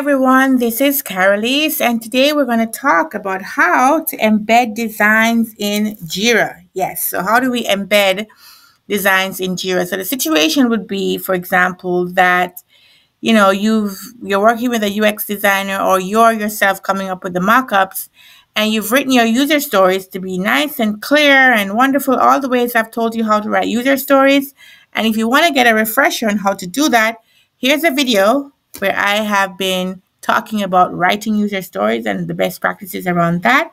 everyone, this is Karaleise, and today we're going to talk about how to embed designs in Jira. Yes, so how do we embed designs in Jira? So the situation would be, for example, that you're working with a UX designer, or you're yourself coming up with the mock-ups, and you've written your user stories to be nice and clear and wonderful, all the ways I've told you how to write user stories. And if you want to get a refresher on how to do that, here's a video where I have been talking about writing user stories and the best practices around that.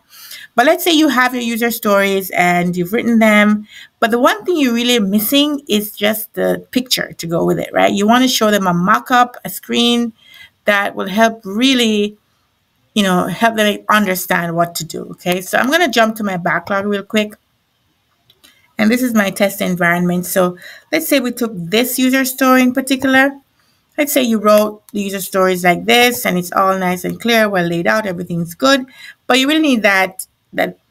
But let's say you have your user stories and you've written them, but the one thing you're really missing is just the picture to go with it, right? You want to show them a mock-up, a screen that will help really, help them understand what to do, okay? So I'm going to jump to my backlog real quick. And this is my test environment. So let's say we took this user story in particular. Let's say you wrote the user stories like this, and it's all nice and clear, well laid out, everything's good, but you really need that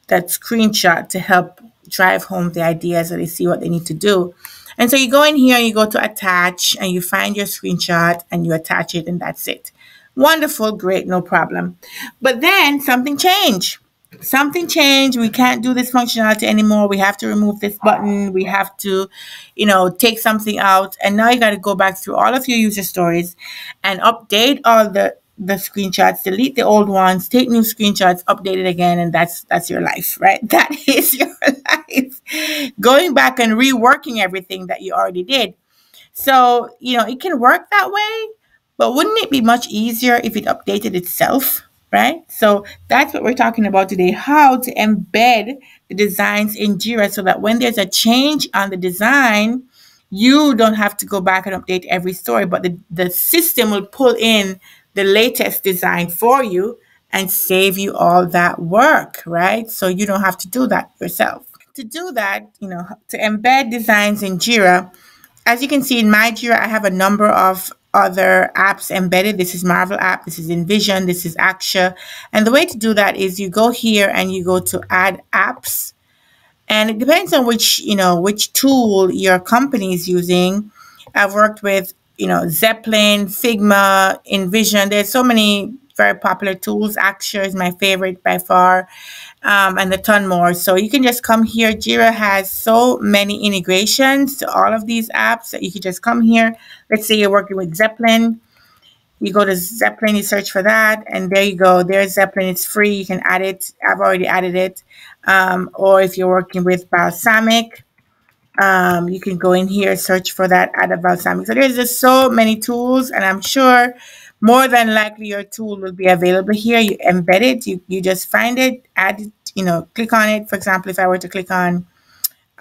screenshot to help drive home the idea so they see what they need to do. And so you go in here, you go to attach, and you find your screenshot, and you attach it, and that's it. Wonderful, great, no problem. But then something changed. Something changed. We can't do this functionality anymore. We have to remove this button. We have to, take something out. And now you got to go back through all of your user stories and update all the screenshots, delete the old ones, take new screenshots, update it again. And that's your life, right? That is your life. Going back and reworking everything that you already did. So, it can work that way, but wouldn't it be much easier if it updated itself? Right? So that's what we're talking about today, how to embed the designs in Jira so that when there's a change on the design, you don't have to go back and update every story, but the system will pull in the latest design for you and save you all that work, right? So you don't have to do that yourself. To do that, to embed designs in Jira, as you can see in my Jira, I have a number of other apps embedded. This is Marvel app, this is InVision, this is Axure. And the way to do that is you go here and you go to add apps. And it depends on which tool your company is using. I've worked with, Zeplin, Figma, InVision. There's so many very popular tools. Axure is my favorite by far, and a ton more. So you can just come here. Jira has so many integrations to all of these apps that you can just come here. Let's say you're working with Zeppelin. You go to Zeppelin, you search for that, and there you go. There's Zeppelin. It's free. You can add it. I've already added it. Or if you're working with Balsamiq, you can go in here, search for that, add a Balsamiq. So there's just so many tools, and I'm sure more than likely your tool will be available here. You embed it, you just find it, add it, click on it. For example, if I were to click on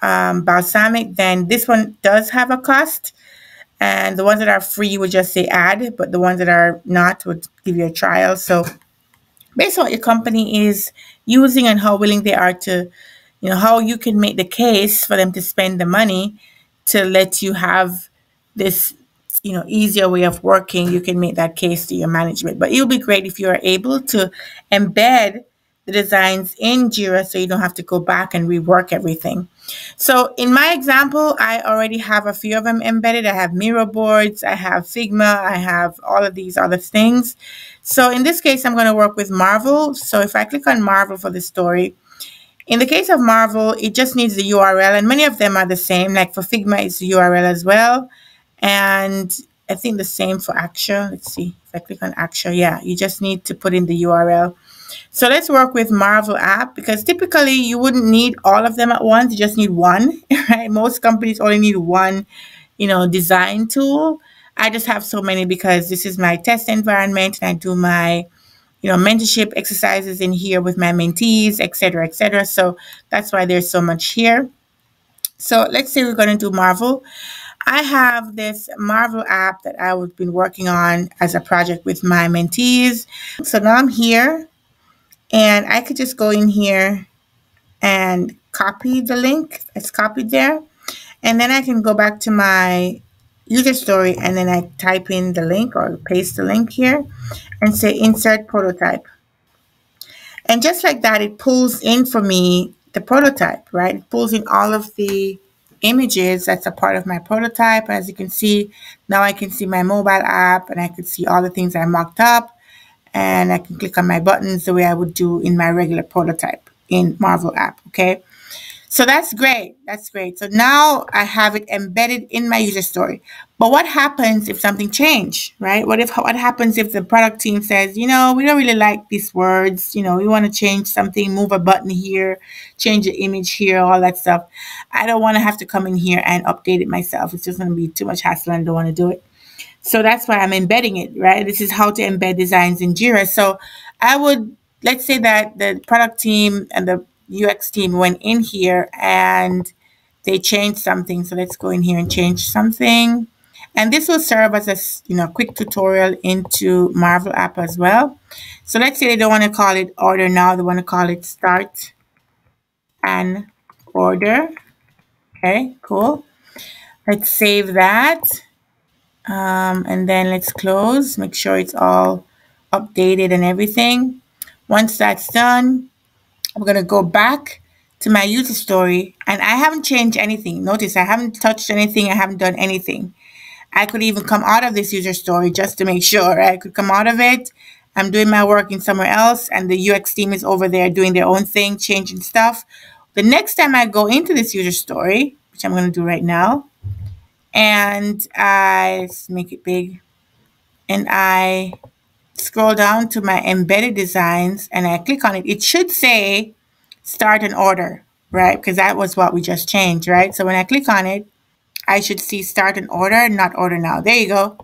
Balsamiq, then this one does have a cost. And the ones that are free would just say add, but the ones that are not would give you a trial. So based on what your company is using and how willing they are to, how you can make the case for them to spend the money to let you have this easier way of working, you can make that case to your management. But it'll be great if you're able to embed the designs in Jira so you don't have to go back and rework everything. So in my example, I already have a few of them embedded. I have Miro boards, I have Figma, I have all of these other things. So in this case, I'm going to work with Marvel. So if I click on Marvel for the story, in the case of Marvel, it just needs the URL, and many of them are the same. Like for Figma, it's the URL as well. And I think the same for Axure. Let's see if I click on Axure. Yeah, you just need to put in the URL. So let's work with Marvel app, because typically you wouldn't need all of them at once. You just need one, right? Most companies only need one, design tool. I just have so many because this is my test environment, and I do my, mentorship exercises in here with my mentees, etc., etc. So that's why there's so much here. So let's say we're going to do Marvel. I have this Marvel app that I've been working on as a project with my mentees. So now I'm here, and I could just go in here and copy the link. It's copied there. And then I can go back to my user story, and then I type in the link or paste the link here and say insert prototype. And just like that, it pulls in for me the prototype, right? It pulls in all of the images that's a part of my prototype. As you can see, now I can see my mobile app, and I could see all the things I mocked up. and I can click on my buttons the way I would do in my regular prototype in Marvel app, okay? So that's great, that's great. So now I have it embedded in my user story. But what happens if something changed, right? What happens if the product team says, you know, we don't really like these words, you know, we want to change something, move a button here, change the image here, all that stuff. I don't want to have to come in here and update it myself. It's just going to be too much hassle and I don't want to do it. So that's why I'm embedding it, right? This is how to embed designs in Jira. So I would, let's say that the product team and the UX team went in here and they changed something. So let's go in here and change something. And this will serve as a, you know, quick tutorial into Marvel app as well. So let's say they don't want to call it order now. They want to call it start an order. Okay, cool. Let's save that. And then let's close, make sure it's all updated and everything. Once that's done, I'm going to go back to my user story, and I haven't changed anything. Notice I haven't touched anything. I haven't done anything. I could even come out of this user story just to make sure, right? I could come out of it. I'm doing my work in somewhere else, and the UX team is over there doing their own thing, changing stuff. The next time I go into this user story, which I'm going to do right now, and I make it big, and I scroll down to my embedded designs and I click on it, it should say start an order, right? Because that was what we just changed, right? So when I click on it, I should see start an order, not order now. There you go.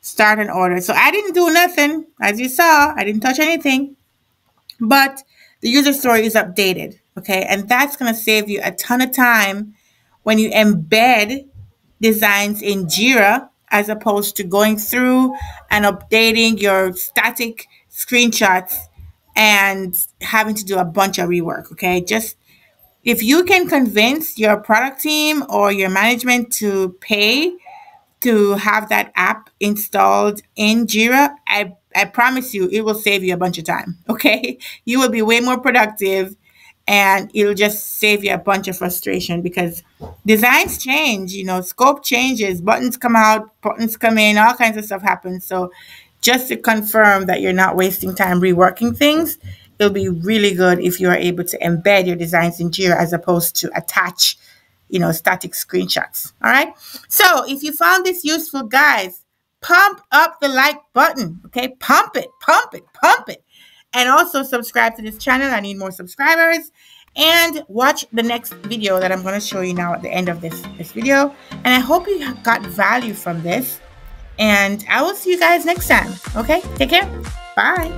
Start an order. So I didn't do nothing. As you saw, I didn't touch anything. But the user story is updated, okay? And that's going to save you a ton of time when you embed designs in Jira, as opposed to going through and updating your static screenshots and having to do a bunch of rework, okay? Just if you can convince your product team or your management to pay to have that app installed in Jira, I promise you it will save you a bunch of time, okay? You will be way more productive and it'll just save you a bunch of frustration because designs change, you know, scope changes, buttons come out, buttons come in, all kinds of stuff happens. So just to confirm that you're not wasting time reworking things, it'll be really good if you're able to embed your designs in Jira as opposed to attach, you know, static screenshots. All right. So if you found this useful, guys, pump up the like button. Okay. Pump it, pump it, pump it. And also subscribe to this channel. I need more subscribers. And watch the next video that I'm going to show you now at the end of this video. And I hope you got value from this. And I will see you guys next time. Okay? Take care. Bye.